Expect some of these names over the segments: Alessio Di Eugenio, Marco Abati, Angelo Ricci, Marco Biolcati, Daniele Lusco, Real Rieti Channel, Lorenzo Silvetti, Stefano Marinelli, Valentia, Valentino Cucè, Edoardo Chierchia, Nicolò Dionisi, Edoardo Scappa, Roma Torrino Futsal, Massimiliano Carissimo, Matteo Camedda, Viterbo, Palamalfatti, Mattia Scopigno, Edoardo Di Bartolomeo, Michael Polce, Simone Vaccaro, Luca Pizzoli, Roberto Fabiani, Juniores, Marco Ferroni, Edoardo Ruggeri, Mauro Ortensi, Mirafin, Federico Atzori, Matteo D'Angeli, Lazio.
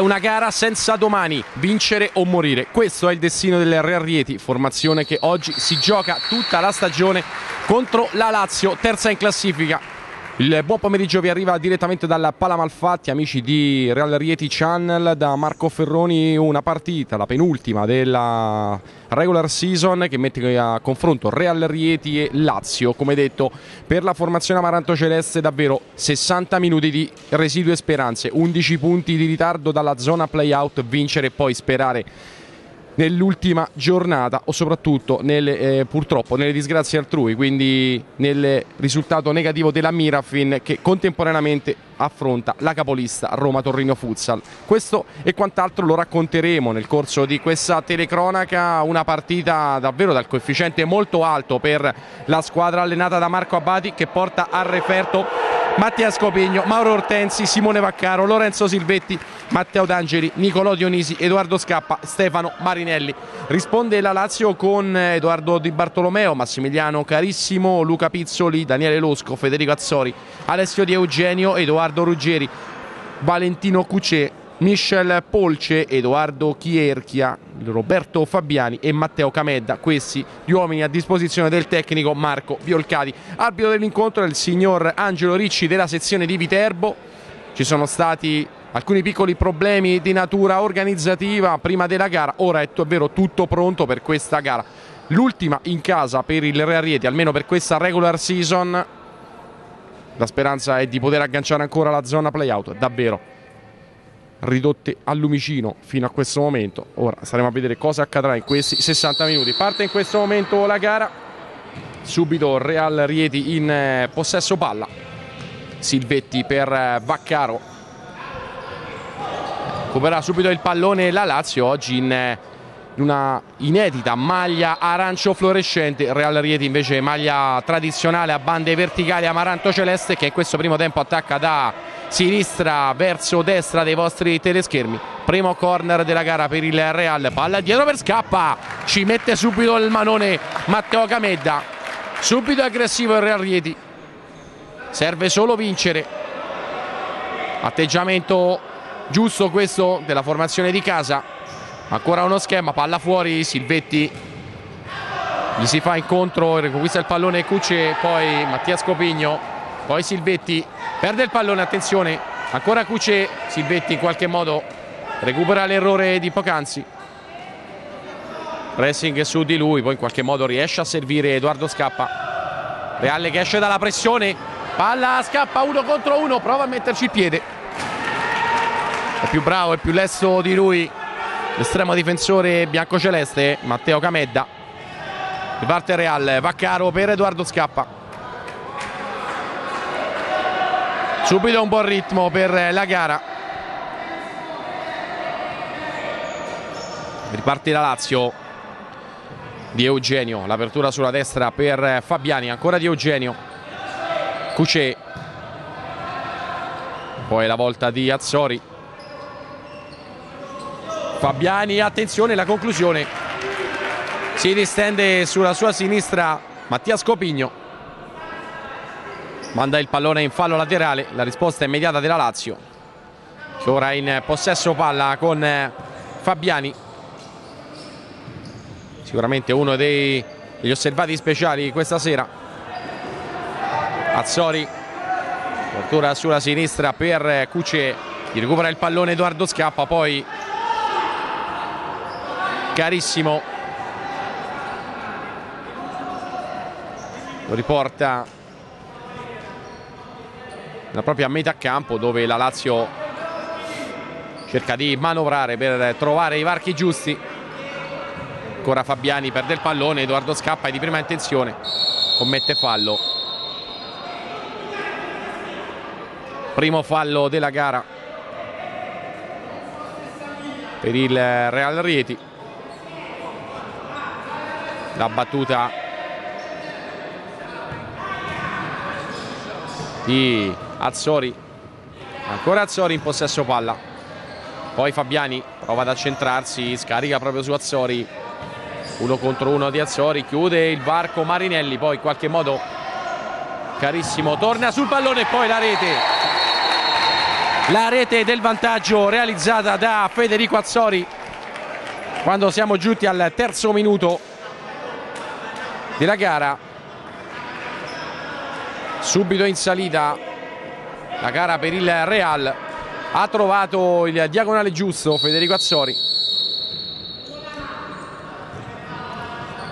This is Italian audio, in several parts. una gara senza domani, vincere o morire. Questo è il destino del Real Rieti, formazione che oggi si gioca tutta la stagione contro la Lazio, terza in classifica. Il buon pomeriggio vi arriva direttamente dalla Palamalfatti, amici di Real Rieti Channel, da Marco Ferroni. Una partita, la penultima della regular season, che mette a confronto Real Rieti e Lazio. Come detto, per la formazione amaranto celeste davvero 60 minuti di residue speranze, 11 punti di ritardo dalla zona play-out, vincere e poi sperare nell'ultima giornata o soprattutto purtroppo nelle disgrazie altrui, quindi nel risultato negativo della Mirafin, che contemporaneamente affronta la capolista Roma Torrino Futsal. Questo e quant'altro lo racconteremo nel corso di questa telecronaca, una partita davvero dal coefficiente molto alto per la squadra allenata da Marco Abati, che porta al referto Mattia Scopigno, Mauro Ortensi, Simone Vaccaro, Lorenzo Silvetti, Matteo D'Angeli, Nicolò Dionisi, Edoardo Scappa, Stefano Marinelli. Risponde la Lazio con Edoardo Di Bartolomeo, Massimiliano Carissimo, Luca Pizzoli, Daniele Lusco, Federico Atzori, Alessio Di Eugenio, Edoardo Ruggeri, Valentino Cucè, Michael Polce, Edoardo Chierchia, Roberto Fabiani e Matteo Camedda, questi gli uomini a disposizione del tecnico Marco Biolcati. Arbitro dell'incontro è il signor Angelo Ricci della sezione di Viterbo. Ci sono stati alcuni piccoli problemi di natura organizzativa prima della gara, ora è davvero tutto pronto per questa gara, l'ultima in casa per il Real Rieti, almeno per questa regular season. La speranza è di poter agganciare ancora la zona play-out, davvero ridotte al lumicino fino a questo momento. Ora staremo a vedere cosa accadrà in questi 60 minuti. Parte in questo momento la gara, subito Real Rieti in possesso palla. Silvetti per Vaccaro, recupererà subito il pallone la Lazio, oggi in una inedita maglia arancio fluorescente. Real Rieti invece maglia tradizionale a bande verticali amaranto celeste, che in questo primo tempo attacca da sinistra verso destra dei vostri teleschermi. Primo corner della gara per il Real, palla dietro per Scappa, ci mette subito il manone Matteo Camedda, subito aggressivo il Real Rieti, serve solo vincere. Atteggiamento giusto questo della formazione di casa, ancora uno schema, palla fuori, Silvetti gli si fa incontro, riconquista il pallone Cucè, poi Mattia Scopigno, poi Silvetti, perde il pallone, attenzione, ancora Cucè, Silvetti in qualche modo recupera l'errore di poc'anzi, pressing su di lui, poi in qualche modo riesce a servire Edoardo Scappa. Reale che esce dalla pressione, palla Scappa, 1 contro 1, prova a metterci il piede, è più bravo, è più lesto di lui l'estremo difensore biancoceleste Matteo Camedda. Riparte Real, Vaccaro per Edoardo Scappa, subito un buon ritmo per la gara. Riparte la Lazio, Di Eugenio, l'apertura sulla destra per Fabiani, ancora Di Eugenio, Cucè, poi la volta di Atzori, Fabiani, attenzione la conclusione, si distende sulla sua sinistra Mattia Scopigno, manda il pallone in fallo laterale, la risposta immediata della Lazio, che ora è in possesso palla con Fabiani, sicuramente uno degli osservati speciali questa sera. Atzori, apertura sulla sinistra per Cucè, gli recupera il pallone Edoardo Scappa, poi Carissimo lo riporta la propria metà campo, dove la Lazio cerca di manovrare per trovare i varchi giusti. Ancora Fabiani, perde il pallone, Edoardo Scappa è di prima intenzione, commette fallo, primo fallo della gara per il Real Rieti. La battuta di Atzori, ancora Atzori in possesso palla, poi Fabiani prova ad accentrarsi, scarica proprio su Atzori, 1 contro 1 di Atzori, chiude il varco Marinelli, poi in qualche modo Carissimo torna sul pallone e poi la rete. la rete del vantaggio realizzata da Federico Atzori quando siamo giunti al terzo minuto della gara. Subito in salita la gara per il Real, ha trovato il diagonale giusto Federico Atzori.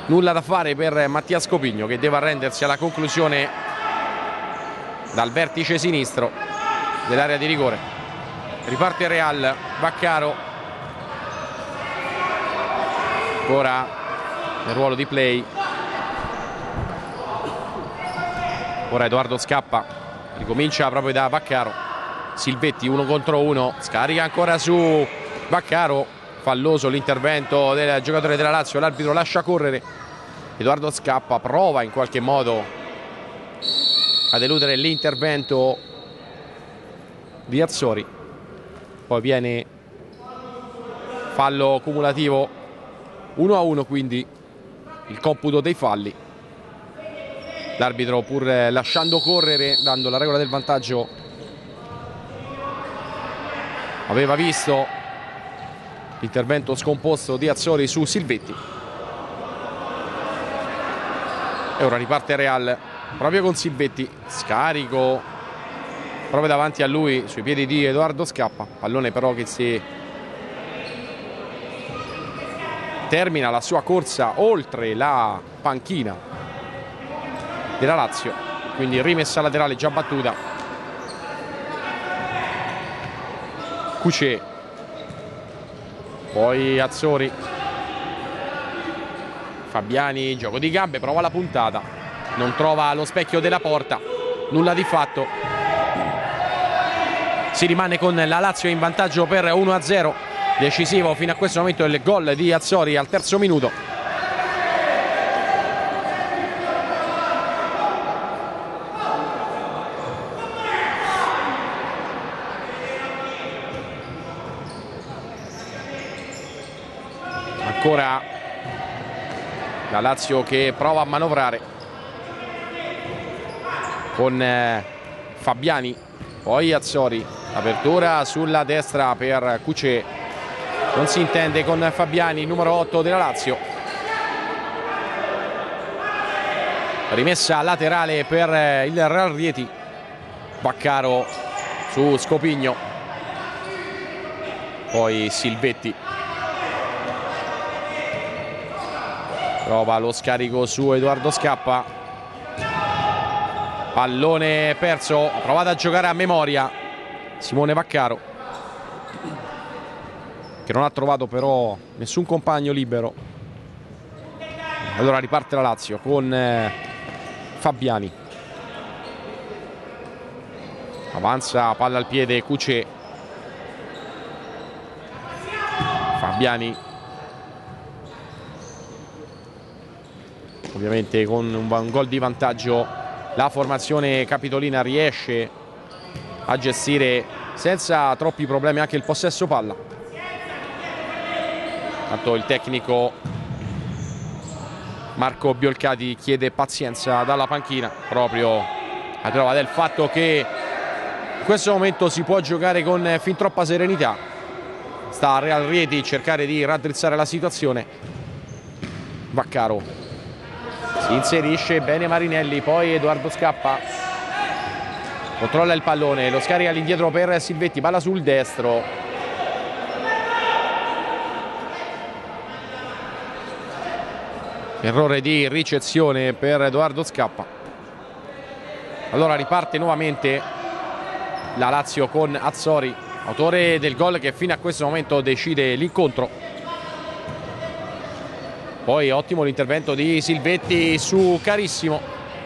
Nulla da fare per Mattia Scopigno, che deve arrendersi alla conclusione dal vertice sinistro dell'area di rigore. Riparte Real, Vaccaro ancora nel ruolo di play. Ora Edoardo Scappa, ricomincia proprio da Vaccaro. Silvetti 1 contro 1, scarica ancora su Vaccaro, falloso l'intervento del giocatore della Lazio, l'arbitro lascia correre. Edoardo Scappa prova in qualche modo ad eludere l'intervento di Atzori, poi viene fallo cumulativo 1-1, quindi il computo dei falli. L'arbitro, pur lasciando correre, dando la regola del vantaggio, aveva visto l'intervento scomposto di Atzori su Silvetti. E ora riparte Real proprio con Silvetti, scarico proprio davanti a lui sui piedi di Edoardo Scappa, pallone però che si termina la sua corsa oltre la panchina della Lazio, quindi rimessa laterale già battuta. Cucè, poi Atzori, Fabiani, gioco di gambe, prova la puntata, non trova lo specchio della porta, nulla di fatto. Si rimane con la Lazio in vantaggio per 1-0, decisivo fino a questo momento il gol di Atzori al terzo minuto. Ancora la Lazio che prova a manovrare con Fabiani, poi Atzori, apertura sulla destra per Cucè, non si intende con Fabiani, numero 8 della Lazio. Rimessa laterale per il Real Rieti, Vaccaro su Scopigno, poi Silvetti. Prova lo scarico su Edoardo Scappa, pallone perso, provata a giocare a memoria Simone Vaccaro, che non ha trovato però nessun compagno libero. Allora riparte la Lazio con Fabiani, avanza, palla al piede Cucè, Fabiani ovviamente con un gol di vantaggio la formazione capitolina riesce a gestire senza troppi problemi anche il possesso palla. Tanto il tecnico Marco Biolcati chiede pazienza dalla panchina, proprio a prova del fatto che in questo momento si può giocare con fin troppa serenità. Sta a Real Rieti cercare di raddrizzare la situazione. Vaccaro si inserisce bene, Marinelli, poi Edoardo Scappa controlla il pallone, lo scarica all'indietro per Silvetti, palla sul destro, errore di ricezione per Edoardo Scappa. Allora riparte nuovamente la Lazio con Atzori, autore del gol che fino a questo momento decide l'incontro. Poi ottimo l'intervento di Silvetti su Carissimo,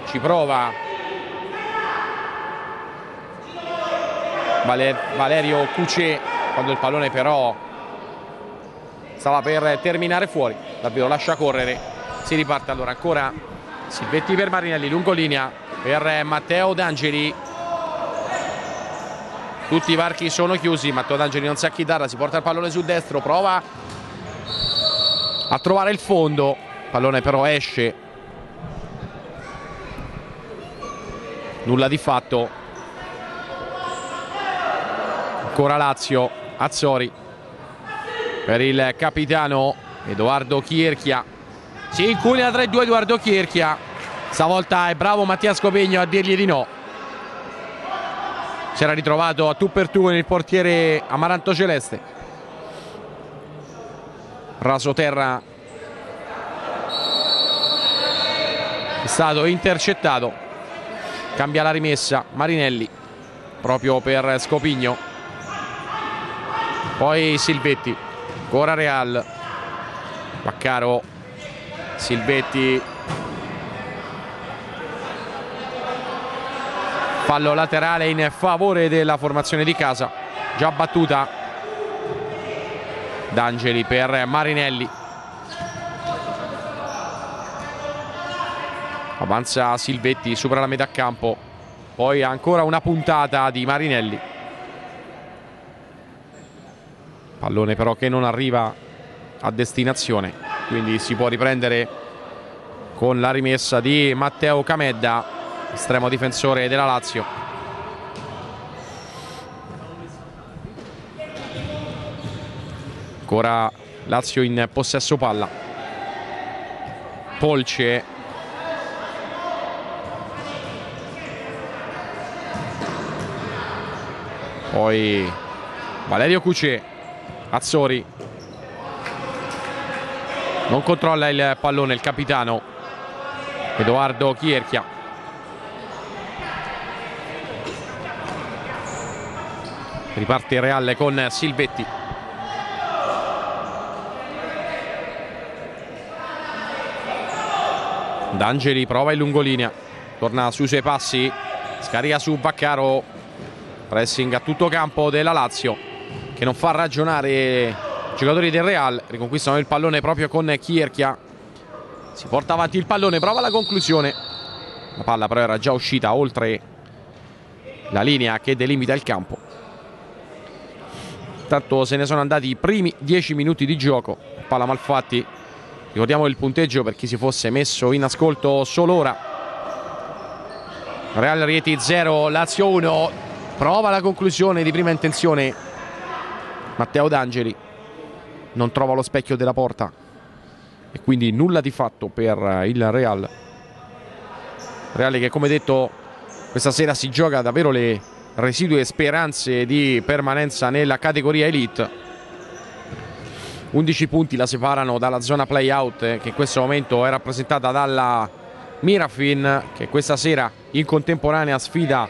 ci prova Valerio Cucè quando il pallone però stava per terminare fuori, davvero lascia correre. Si riparte allora ancora Silvetti per Marinelli, lungolinea per Matteo D'Angeli, tutti i varchi sono chiusi, Matteo D'Angeli non sa chi darla, si porta il pallone sul destro, prova a trovare il fondo, pallone però esce, nulla di fatto. ancora Lazio, Atzori per il capitano Edoardo Chierchia, si incugna 3-2 Edoardo Chierchia, stavolta è bravo Mattia Scopigno a dirgli di no, si era ritrovato a tu per tu nel portiere amaranto celeste, raso terra, è stato intercettato, cambia la rimessa Marinelli proprio per Scopigno, poi Silvetti, ancora Real, Vaccaro, Silvetti, fallo laterale in favore della formazione di casa, già battuta D'Angeli per Marinelli, avanza Silvetti, supera la metà campo, poi ancora una puntata di Marinelli, pallone però che non arriva a destinazione, quindi si può riprendere con la rimessa di Matteo Camedda, estremo difensore della Lazio. Ancora Lazio in possesso palla, Polce, poi Valerio Cucè, Atzori non controlla il pallone il capitano Edoardo Chierchia, riparte il Real con Silvetti, D'Angeli prova in lungolinea, torna sui suoi passi, scarica su Vaccaro, pressing a tutto campo della Lazio che non fa ragionare i giocatori del Real, riconquistano il pallone proprio con Chierchia, si porta avanti il pallone, prova la conclusione, la palla però era già uscita oltre la linea che delimita il campo. Tanto se ne sono andati i primi 10 minuti di gioco. Palamalfatti, ricordiamo il punteggio per chi si fosse messo in ascolto solo ora: Real Rieti 0, Lazio 1. Prova la conclusione di prima intenzione Matteo D'Angeli, non trova lo specchio della porta e quindi nulla di fatto per il Real. Real che, come detto, questa sera si gioca davvero le residue speranze di permanenza nella categoria Elite. 11 punti la separano dalla zona play-out che in questo momento è rappresentata dalla Mirafin, che questa sera in contemporanea sfida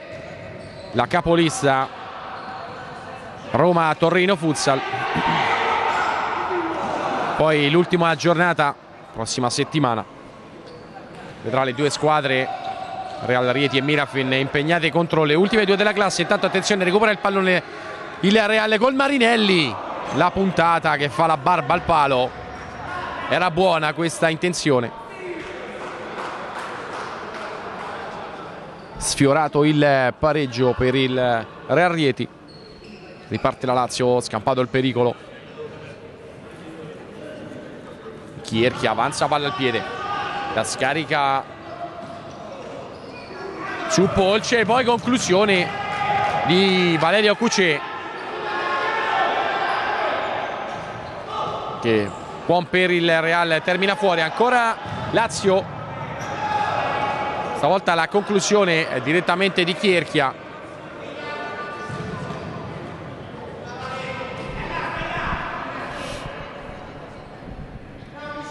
la capolista Roma Torrino Futsal. Poi l'ultima giornata prossima settimana vedrà le due squadre, Real Rieti e Mirafin, impegnate contro le ultime due della classe. Intanto attenzione, recupera il pallone il Real con Marinelli, la puntata che fa la barba al palo, era buona questa intenzione, sfiorato il pareggio per il Real Rieti, riparte la Lazio, scampato il pericolo, Chierchia avanza, palla al piede, la scarica su Polce, poi conclusione di Valerio Cucè che buon per il Real, termina fuori. Ancora Lazio, stavolta la conclusione è direttamente di Chierchia,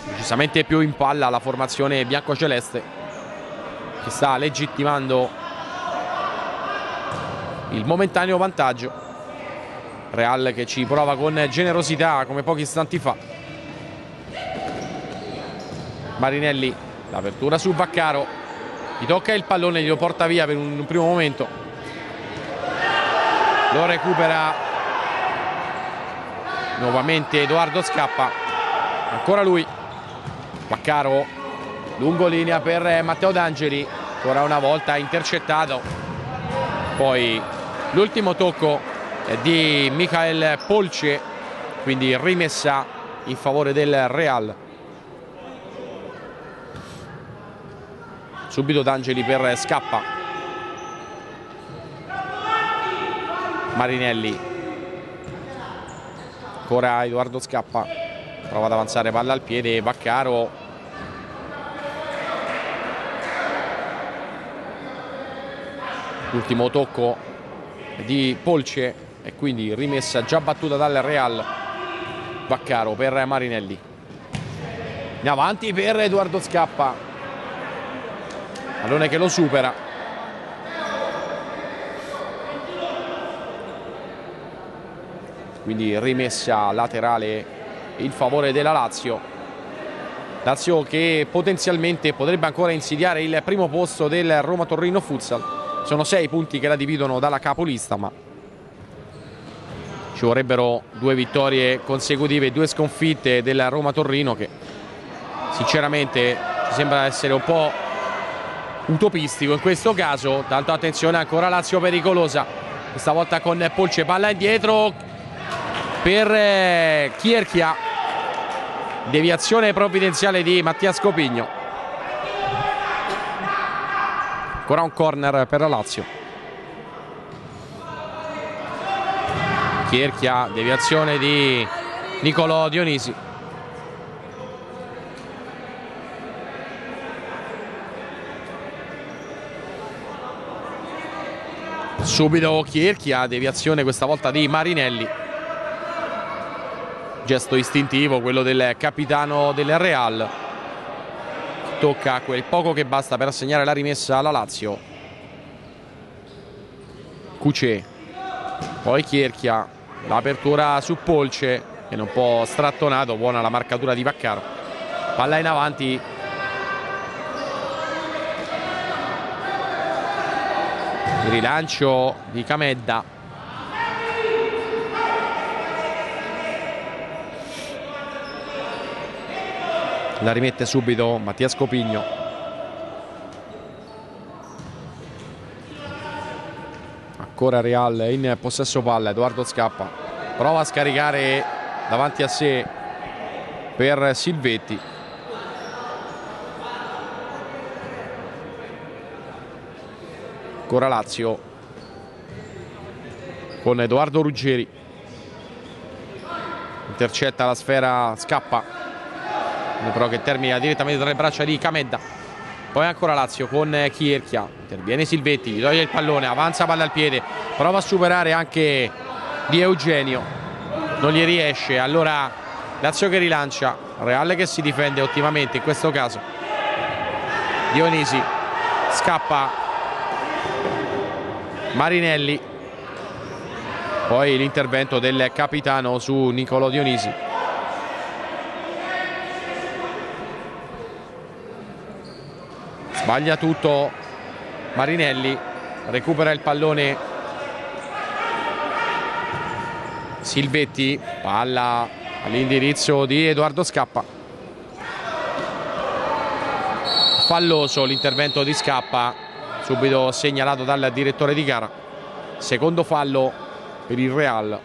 decisamente più in palla la formazione biancoceleste, che sta legittimando il momentaneo vantaggio. Real che ci prova con generosità come pochi istanti fa, Marinelli, l'apertura su Vaccaro, gli tocca il pallone, glielo porta via per un primo momento, lo recupera nuovamente Edoardo Scappa, ancora lui, Vaccaro, lungo linea per Matteo D'Angeli, ancora una volta intercettato, poi l'ultimo tocco di Michael Polce, quindi rimessa in favore del Real. Subito D'Angeli per Scappa, Marinelli ancora Edoardo Scappa, prova ad avanzare palla al piede, Vaccaro. L'ultimo tocco di Polce e quindi rimessa già battuta dal Real. Vaccaro per Marinelli, in avanti per Edoardo Scappa, pallone che lo supera. Quindi rimessa laterale in favore della Lazio. Lazio che potenzialmente potrebbe ancora insidiare il primo posto del Roma Torrino Futsal. Sono 6 punti che la dividono dalla capolista, ma ci vorrebbero 2 vittorie consecutive, 2 sconfitte della Roma Torrino, che sinceramente ci sembra essere un po' utopistico in questo caso. Tanto attenzione, ancora Lazio pericolosa, questa volta con Polce, palla indietro per Chierchia, deviazione provvidenziale di Mattia Scopigno. Ancora un corner per la Lazio. Chierchia, deviazione di Nicolò Dionisi. Subito Chierchia, deviazione questa volta di Marinelli. Gesto istintivo quello del capitano del Real. Tocca quel poco che basta per assegnare la rimessa alla Lazio. Cucè, poi Chierchia, l'apertura su Polce che non può, strattonato, buona la marcatura di Vaccaro, palla in avanti il rilancio di Camedda. La rimette subito Mattia Scopigno. Ancora Real in possesso palla, Edoardo Scappa prova a scaricare davanti a sé per Silvetti. Ancora Lazio con Edoardo Ruggeri, intercetta la sfera Scappa, però che termina direttamente tra le braccia di Camedda. Poi ancora Lazio con Chierchia, interviene Silvetti, gli toglie il pallone, avanza palla al piede, prova a superare anche Di Eugenio, non gli riesce, allora Lazio che rilancia, Real che si difende ottimamente in questo caso. Dionisi, Scappa, Marinelli, poi l'intervento del capitano su Nicolò Dionisi. Sbaglia tutto Marinelli, recupera il pallone Silvetti, palla all'indirizzo di Edoardo Scappa. Falloso l'intervento di Scappa, subito segnalato dal direttore di gara. Secondo fallo per il Real.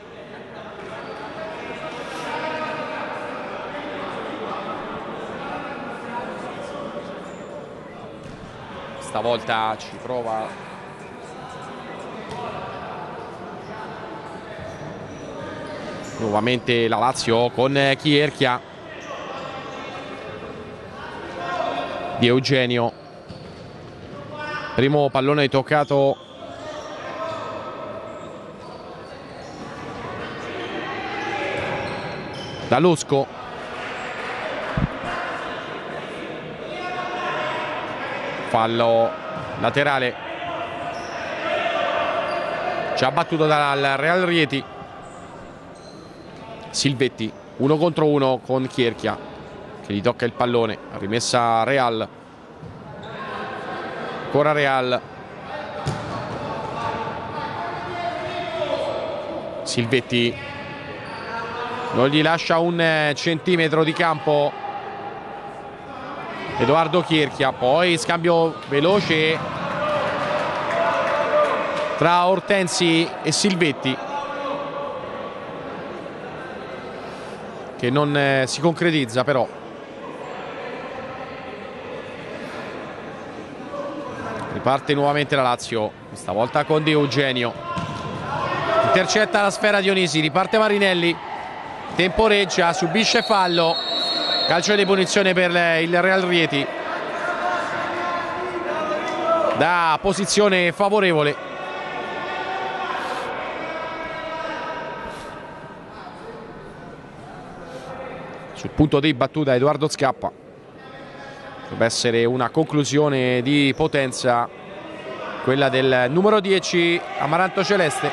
Volta ci prova nuovamente la Lazio con Chierchia. Di Eugenio, primo pallone toccato da Lusco. Fallo laterale già battuto dal Real Rieti. Silvetti 1 contro 1 con Chierchia che gli tocca il pallone, rimessa Real, ancora Real, Silvetti non gli lascia un centimetro di campo Edoardo Chierchia, poi scambio veloce tra Ortensi e Silvetti che non si concretizza però. Riparte nuovamente la Lazio, questa volta con Di Eugenio, intercetta la sfera Dionisi, riparte Marinelli, temporeggia, subisce fallo, calcio di punizione per il Real Rieti da posizione favorevole. Sul punto di battuta Edoardo Scappa, deve essere una conclusione di potenza quella del numero 10 amaranto celeste.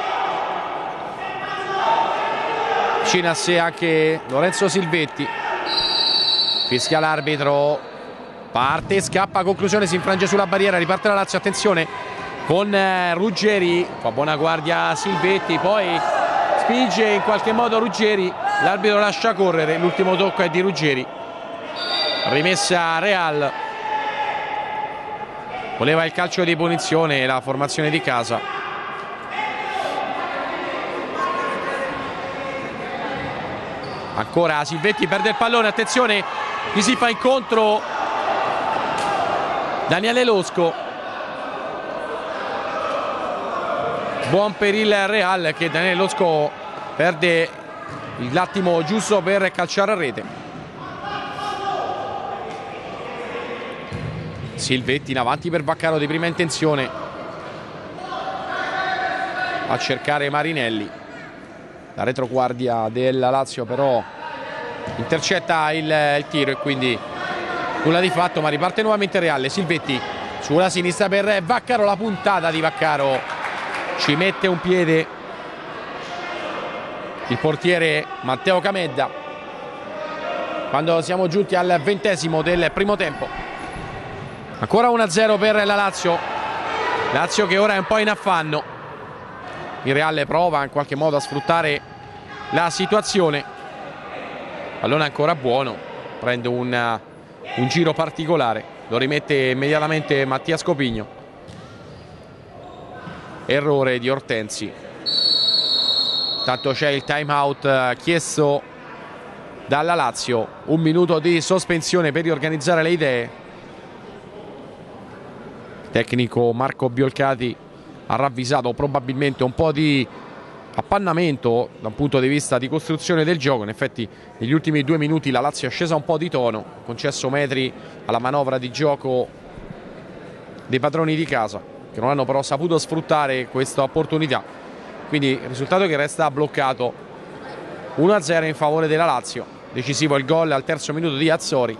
Vicino a sé anche Lorenzo Silvetti, fischia l'arbitro, parte Scappa, conclusione, si infrange sulla barriera, riparte la Lazio, attenzione con Ruggeri, fa buona guardia Silvetti, poi spinge in qualche modo Ruggeri, l'arbitro lascia correre, l'ultimo tocco è di Ruggeri. Rimessa Real, voleva il calcio di punizione la formazione di casa. Ancora Silvetti, perde il pallone, attenzione, gli si fa incontro Daniele Lusco. Buon per il Real, che Daniele Lusco perde l'attimo giusto per calciare a rete. Silvetti in avanti per Vaccaro di prima intenzione, a cercare Marinelli, la retroguardia della Lazio però intercetta il tiro e quindi nulla di fatto, ma riparte nuovamente Reale. Silvetti sulla sinistra per Vaccaro, la puntata di Vaccaro ci mette un piede il portiere Matteo Camedda quando siamo giunti al 20° del primo tempo. Ancora 1-0 per la Lazio, Lazio che ora è un po' in affanno, il Real prova in qualche modo a sfruttare la situazione, pallone ancora buono, prende un giro particolare, lo rimette immediatamente Mattia Scopigno, errore di Ortensi. Tanto c'è il time out chiesto dalla Lazio, un minuto di sospensione per riorganizzare le idee. Tecnico Marco Biolcati ha ravvisato probabilmente un po' di appannamento da un punto di vista di costruzione del gioco. In effetti negli ultimi 2 minuti la Lazio è scesa un po' di tono, concesso metri alla manovra di gioco dei padroni di casa, che non hanno però saputo sfruttare questa opportunità, quindi il risultato che resta bloccato, 1-0 in favore della Lazio. Decisivo il gol al 3° minuto di Atzori.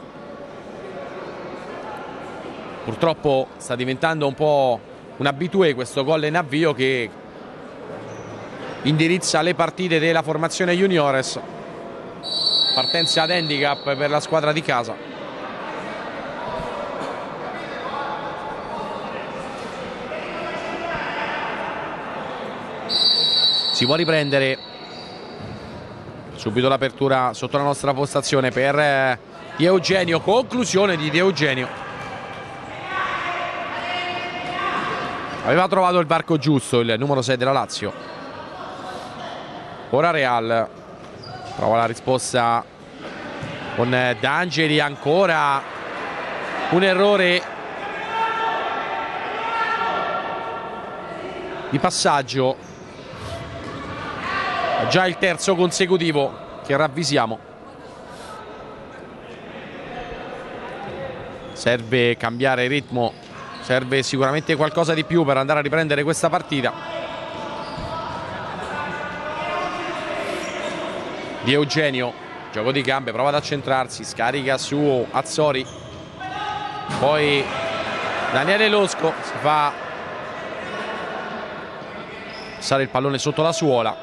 Purtroppo sta diventando un po' un abitué questo gol in avvio che indirizza le partite della formazione juniores. Partenza ad handicap per la squadra di casa. Si può riprendere subito l'apertura sotto la nostra postazione per Di Eugenio, conclusione di Di Eugenio. Aveva trovato il varco giusto il numero 6 della Lazio. Ora Real prova la risposta con D'Angeli, ancora un errore di passaggio, già il 3° consecutivo che ravvisiamo. Serve cambiare ritmo, serve sicuramente qualcosa di più per andare a riprendere questa partita. Di Eugenio, gioco di gambe, prova ad accentrarsi, scarica su Atzori, poi Daniele Lusco si fa passare il pallone sotto la suola.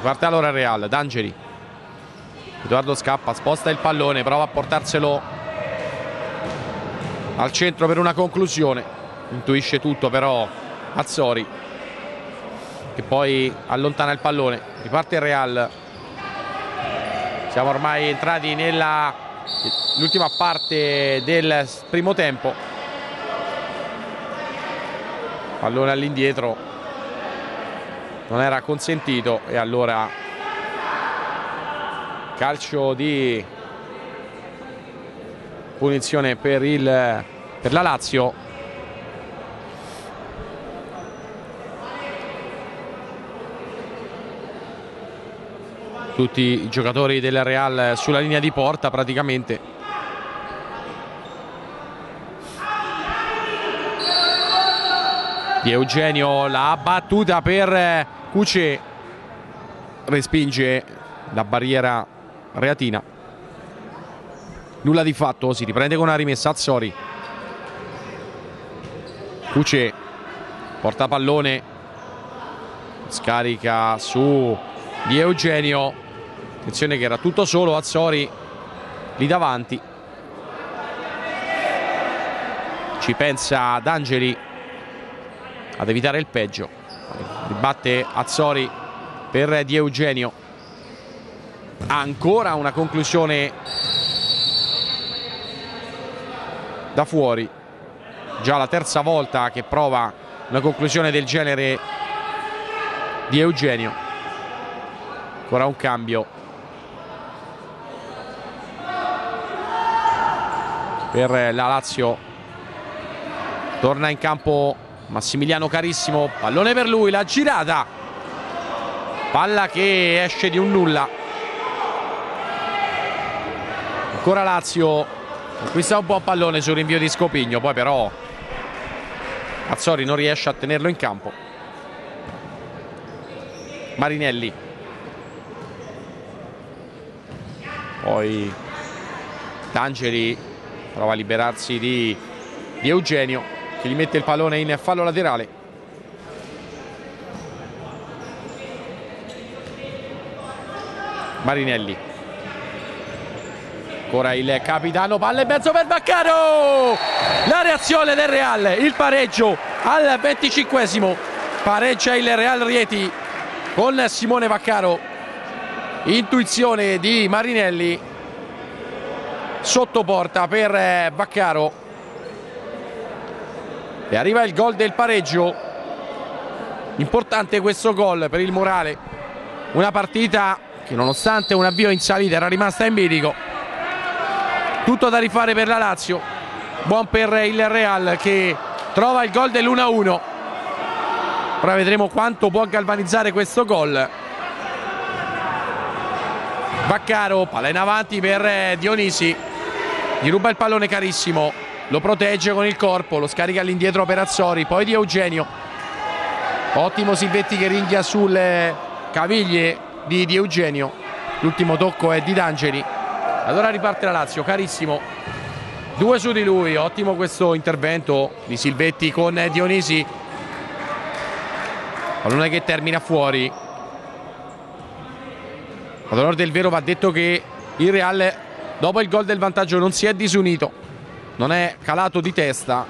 Parte allora Real, D'Angeli, Edoardo Scappa sposta il pallone, prova a portarselo al centro per una conclusione, intuisce tutto però Atzori, che poi allontana il pallone. Riparte il Real, siamo ormai entrati nell'ultima parte del primo tempo. Pallone all'indietro non era consentito e allora calcio di punizione per la Lazio. tutti i giocatori del Real sulla linea di porta praticamente. Di Eugenio, la battuta per Cucè, respinge la barriera reatina, nulla di fatto, si riprende con una rimessa Atzori. Cucè porta pallone, scarica su Di Eugenio, attenzione che era tutto solo Atzori lì davanti, ci pensa D'Angeli ad evitare il peggio, batte Atzori per Di Eugenio, ancora una conclusione da fuori, già la terza volta che prova una conclusione del genere Di Eugenio. Ancora un cambio per la Lazio, torna in campo Massimiliano Carissimo, pallone per lui, la girata, palla che esce di un nulla. Ancora Lazio, conquista un po' pallone sul rinvio di Scopigno, poi però Atzori non riesce a tenerlo in campo. Marinelli, poi D'Angeli prova a liberarsi di Eugenio, che gli mette il pallone in fallo laterale. Marinelli, ancora il capitano, palla in mezzo per Vaccaro, la reazione del Real, il pareggio al 25esimo, pareggia il Real Rieti con Simone Vaccaro, intuizione di Marinelli, sottoporta per Vaccaro. E arriva il gol del pareggio, importante questo gol per il morale, una partita che nonostante un avvio in salita era rimasta in bilico, tutto da rifare per la Lazio, buon per il Real che trova il gol dell'1-1, ora vedremo quanto può galvanizzare questo gol. Vaccaro, palla in avanti per Dionisi, gli ruba il pallone Carissimo, lo protegge con il corpo, lo scarica all'indietro per Atzori, poi Di Eugenio, ottimo Silvetti che ringhia sulle caviglie di Eugenio, l'ultimo tocco è di D'Angeli, allora riparte la Lazio. Carissimo, due su di lui, ottimo questo intervento di Silvetti con Dionisi, pallone che termina fuori. Ad onore del vero va detto che il Real dopo il gol del vantaggio non si è disunito, non è calato di testa,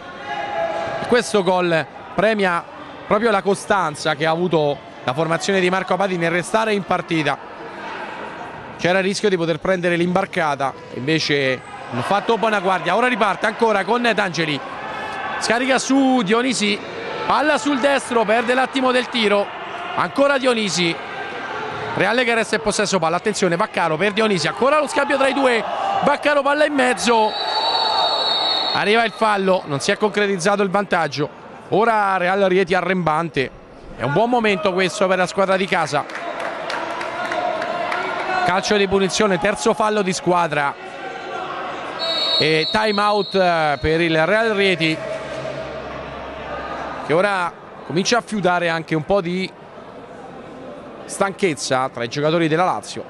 questo gol premia proprio la costanza che ha avuto la formazione di Marco Abati nel restare in partita, c'era il rischio di poter prendere l'imbarcata, invece hanno fatto buona guardia. Ora riparte ancora con D'Angeli, scarica su Dionisi, palla sul destro, perde l'attimo del tiro, ancora Dionisi, Reale che resta in possesso palla, attenzione Vaccaro per Dionisi, ancora lo scambio tra i due, Vaccaro palla in mezzo, arriva il fallo, non si è concretizzato il vantaggio, ora Real Rieti arrembante, è un buon momento questo per la squadra di casa. Calcio di punizione, terzo fallo di squadra e time out per il Real Rieti che ora comincia a fiutare anche un po' di stanchezza tra i giocatori della Lazio,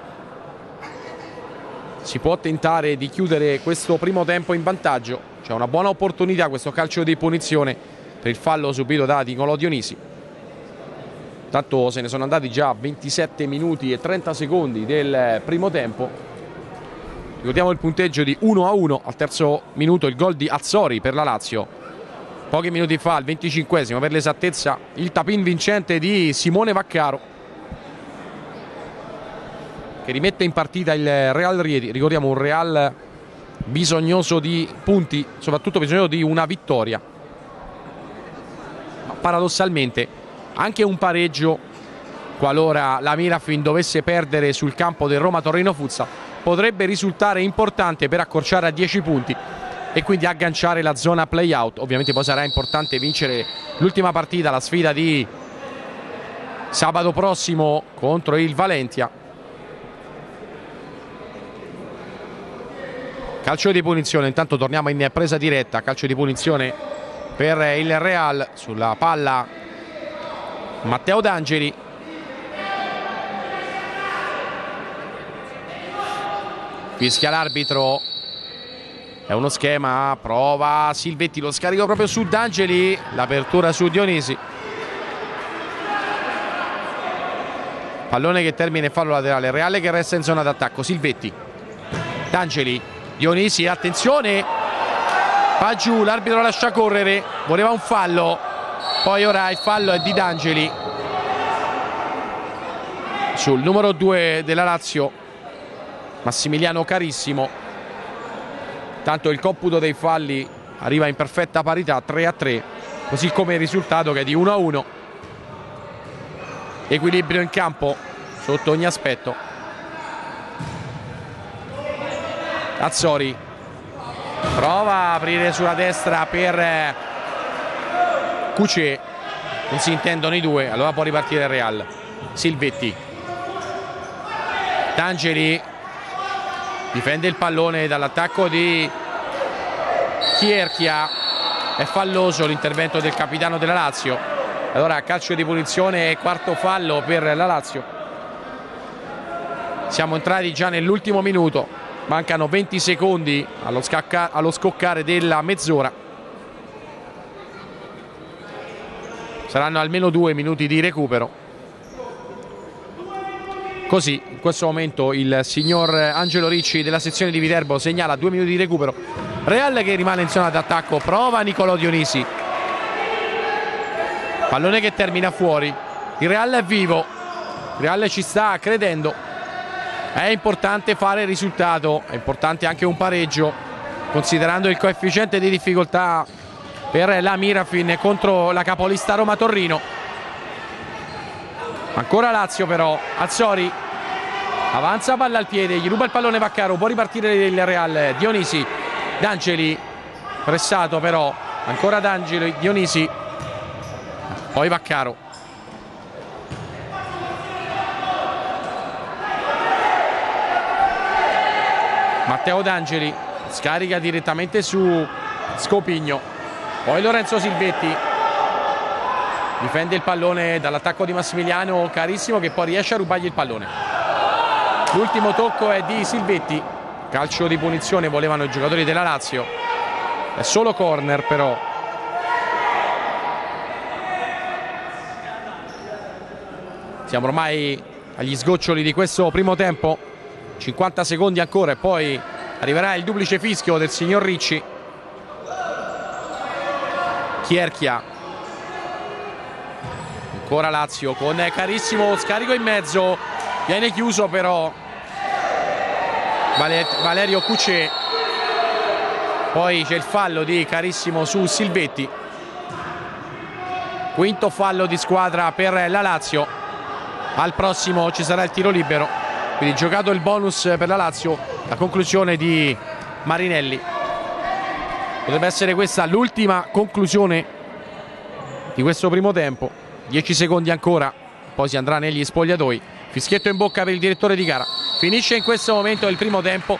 si può tentare di chiudere questo primo tempo in vantaggio. C'è una buona opportunità questo calcio di punizione per il fallo subito da Nicolò Dionisi. Intanto se ne sono andati già 27 minuti e 30 secondi del primo tempo. Ricordiamo il punteggio di 1-1 al terzo minuto, il gol di Atzori per la Lazio. Pochi minuti fa, al 25esimo per l'esattezza, il tapin vincente di Simone Vaccaro che rimette in partita il Real Rieti. Ricordiamo un Real bisognoso di punti, soprattutto bisognoso di una vittoria, ma paradossalmente anche un pareggio, qualora la Mirafin dovesse perdere sul campo del Roma Torrino Futsal, potrebbe risultare importante per accorciare a 10 punti e quindi agganciare la zona play-out. Ovviamente poi sarà importante vincere l'ultima partita, la sfida di sabato prossimo contro il Valentia, Calcio di punizione, intanto torniamo in presa diretta, calcio di punizione per il Real, sulla palla Matteo D'Angeli. Fischia l'arbitro, è uno schema, prova Silvetti lo scarico proprio su D'Angeli, l'apertura su Dionisi, pallone che termina in fallo laterale, Reale che resta in zona d'attacco, Silvetti, D'Angeli, Dionisi, attenzione, va giù, l'arbitro lascia correre, voleva un fallo, poi ora il fallo è di D'Angeli sul numero 2 della Lazio, Massimiliano Carissimo. Tanto il computo dei falli arriva in perfetta parità, 3-3, così come il risultato che è di 1-1. Equilibrio in campo sotto ogni aspetto. Atzori prova a aprire sulla destra per Cucè, non si intendono i due, allora può ripartire il Real. Silvetti, D'Angeli difende il pallone dall'attacco di Chierchia, è falloso l'intervento del capitano della Lazio, allora calcio di punizione e quarto fallo per la Lazio. Siamo entrati già nell'ultimo minuto, mancano 20 secondi allo scoccare della mezz'ora, saranno almeno 2 minuti di recupero. Così in questo momento il signor Angelo Ricci della sezione di Viterbo segnala 2 minuti di recupero. Real che rimane in zona d'attacco, prova Nicolò Dionisi, pallone che termina fuori, il Real è vivo, il Real ci sta credendo, è importante fare il risultato, è importante anche un pareggio considerando il coefficiente di difficoltà per la Mirafin contro la capolista Roma Torrino. Ancora Lazio però, Atzori avanza, palla al piede, gli ruba il pallone Vaccaro, può ripartire il Real, Dionisi, D'Angeli, pressato però, ancora D'Angeli, Dionisi, poi Vaccaro. Matteo D'Angeli scarica direttamente su Scopigno, poi Lorenzo Silvetti difende il pallone dall'attacco di Massimiliano Carissimo che poi riesce a rubargli il pallone. L'ultimo tocco è di Silvetti, calcio di punizione volevano i giocatori della Lazio, è solo corner però. Siamo ormai agli sgoccioli di questo primo tempo, 50 secondi ancora e poi arriverà il duplice fischio del signor Ricci. Chierchia, ancora Lazio con Carissimo, scarico in mezzo, viene chiuso però Valerio Cucè, poi c'è il fallo di Carissimo su Silvetti, quinto fallo di squadra per la Lazio, al prossimo ci sarà il tiro libero, quindi giocato il bonus per la Lazio, la conclusione di Marinelli, potrebbe essere questa l'ultima conclusione di questo primo tempo, 10 secondi ancora, poi si andrà negli spogliatoi, fischietto in bocca per il direttore di gara. Finisce in questo momento il primo tempo,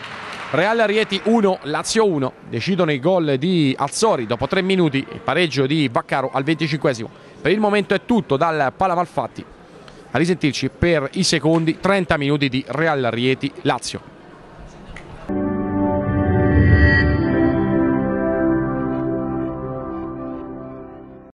Real Rieti 1, Lazio 1, decidono i gol di Atzori dopo 3 minuti e pareggio di Vaccaro al 25esimo. Per il momento è tutto dal Palamalfatti, a risentirci per i secondi 30 minuti di Real Rieti Lazio.